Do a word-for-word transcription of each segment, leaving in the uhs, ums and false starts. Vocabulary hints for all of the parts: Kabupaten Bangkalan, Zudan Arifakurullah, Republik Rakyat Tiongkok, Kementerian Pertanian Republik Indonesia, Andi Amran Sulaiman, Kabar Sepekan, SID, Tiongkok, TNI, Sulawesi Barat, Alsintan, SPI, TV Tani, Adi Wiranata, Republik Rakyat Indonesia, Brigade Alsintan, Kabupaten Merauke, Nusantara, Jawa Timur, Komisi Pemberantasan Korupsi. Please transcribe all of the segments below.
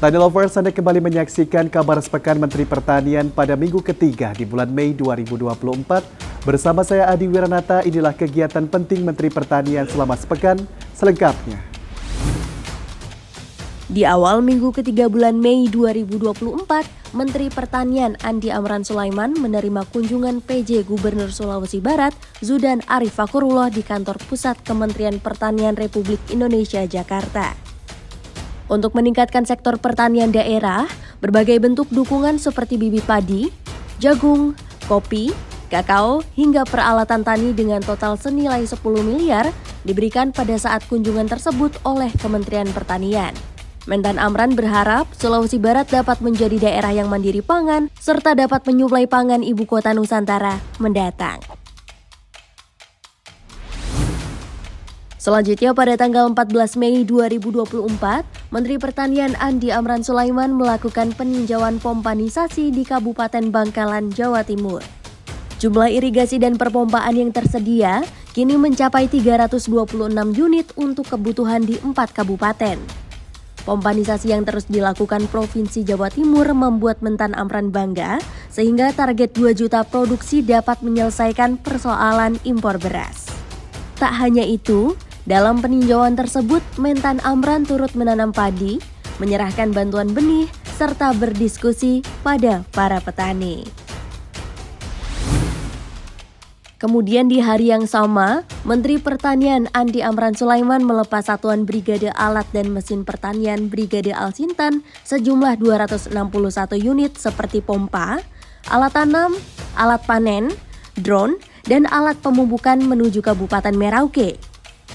Tani Lovers, Anda kembali menyaksikan kabar sepekan Menteri Pertanian pada minggu ketiga di bulan Mei dua ribu dua puluh empat. Bersama saya Adi Wiranata, inilah kegiatan penting Menteri Pertanian selama sepekan selengkapnya. Di awal minggu ketiga bulan Mei dua ribu dua puluh empat, Menteri Pertanian Andi Amran Sulaiman menerima kunjungan P J Gubernur Sulawesi Barat, Zudan Arifakurullah di kantor pusat Kementerian Pertanian Republik Indonesia, Jakarta. Untuk meningkatkan sektor pertanian daerah, berbagai bentuk dukungan seperti bibit padi, jagung, kopi, kakao, hingga peralatan tani dengan total senilai sepuluh miliar diberikan pada saat kunjungan tersebut oleh Kementerian Pertanian. Mentan Amran berharap Sulawesi Barat dapat menjadi daerah yang mandiri pangan serta dapat menyuplai pangan ibu kota Nusantara mendatang. Selanjutnya pada tanggal empat belas Mei dua ribu dua puluh empat, Menteri Pertanian Andi Amran Sulaiman melakukan peninjauan pompanisasi di Kabupaten Bangkalan, Jawa Timur. Jumlah irigasi dan perpompaan yang tersedia kini mencapai tiga ratus dua puluh enam unit untuk kebutuhan di empat kabupaten. Pompanisasi yang terus dilakukan Provinsi Jawa Timur membuat Mentan Amran bangga sehingga target dua juta produksi dapat menyelesaikan persoalan impor beras. Tak hanya itu, dalam peninjauan tersebut, Mentan Amran turut menanam padi, menyerahkan bantuan benih, serta berdiskusi pada para petani. Kemudian di hari yang sama, Menteri Pertanian Andi Amran Sulaiman melepas satuan Brigade Alat dan Mesin Pertanian Brigade Alsintan sejumlah dua ratus enam puluh satu unit seperti pompa, alat tanam, alat panen, drone, dan alat pemupukan menuju Kabupaten Merauke.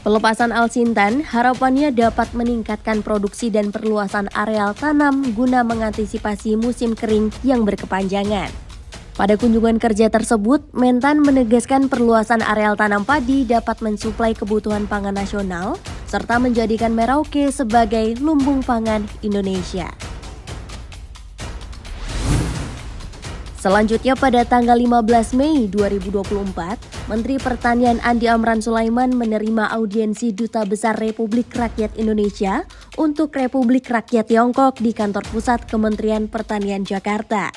Pelepasan Alsintan harapannya dapat meningkatkan produksi dan perluasan areal tanam guna mengantisipasi musim kering yang berkepanjangan. Pada kunjungan kerja tersebut, Mentan menegaskan perluasan areal tanam padi dapat mensuplai kebutuhan pangan nasional serta menjadikan Merauke sebagai lumbung pangan Indonesia. Selanjutnya pada tanggal lima belas Mei dua ribu dua puluh empat, Menteri Pertanian Andi Amran Sulaiman menerima audiensi Duta Besar Republik Rakyat Indonesia untuk Republik Rakyat Tiongkok di kantor pusat Kementerian Pertanian Jakarta.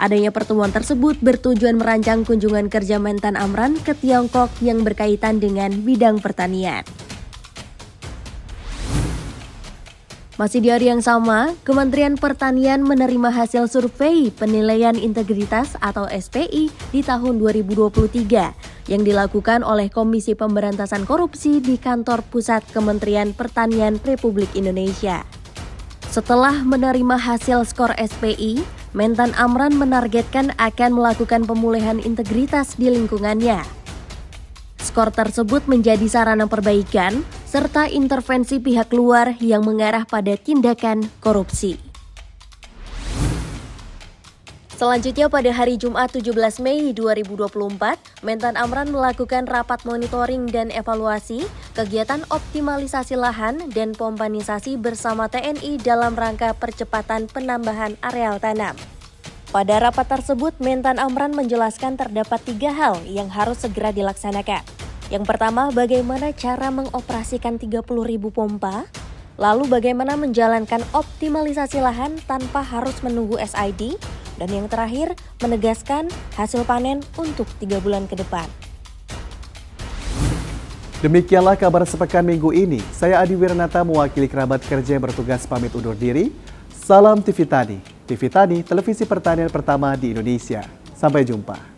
Adanya pertemuan tersebut bertujuan merancang kunjungan kerja Mentan Amran ke Tiongkok yang berkaitan dengan bidang pertanian. Masih di hari yang sama, Kementerian Pertanian menerima hasil survei penilaian integritas atau S P I di tahun dua ribu dua puluh tiga yang dilakukan oleh Komisi Pemberantasan Korupsi di kantor pusat Kementerian Pertanian Republik Indonesia. Setelah menerima hasil skor S P I, Mentan Amran menargetkan akan melakukan pemulihan integritas di lingkungannya. Skor tersebut menjadi sarana perbaikan serta intervensi pihak luar yang mengarah pada tindakan korupsi. Selanjutnya pada hari Jumat tujuh belas Mei dua ribu dua puluh empat, Mentan Amran melakukan rapat monitoring dan evaluasi kegiatan optimalisasi lahan dan pompanisasi bersama T N I dalam rangka percepatan penambahan areal tanam. Pada rapat tersebut, Mentan Amran menjelaskan terdapat tiga hal yang harus segera dilaksanakan. Yang pertama, bagaimana cara mengoperasikan tiga puluh ribu pompa, lalu bagaimana menjalankan optimalisasi lahan tanpa harus menunggu S I D, dan yang terakhir, menegaskan hasil panen untuk tiga bulan ke depan. Demikianlah kabar sepekan minggu ini. Saya Adi Wiranata mewakili kerabat kerja yang bertugas pamit undur diri. Salam T V Tani, T V Tani, televisi pertanian pertama di Indonesia. Sampai jumpa.